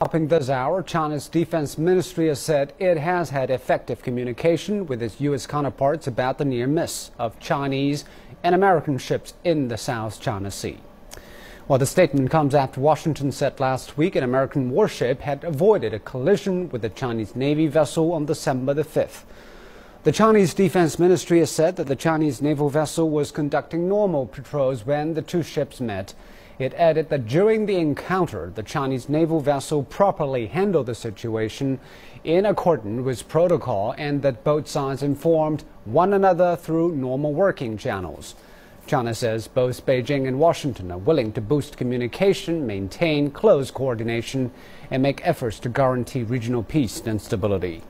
Topping this hour, China's defense ministry has said it has had effective communication with its U.S. counterparts about the near miss of Chinese and American ships in the South China Sea. Well, the statement comes after Washington said last week an American warship had avoided a collision with a Chinese Navy vessel on December the 5th. The Chinese Defense Ministry has said that the Chinese naval vessel was conducting normal patrols when the two ships met. It added that during the encounter, the Chinese naval vessel properly handled the situation in accordance with protocol and that both sides informed one another through normal working channels. China says both Beijing and Washington are willing to boost communication, maintain close coordination, and make efforts to guarantee regional peace and stability.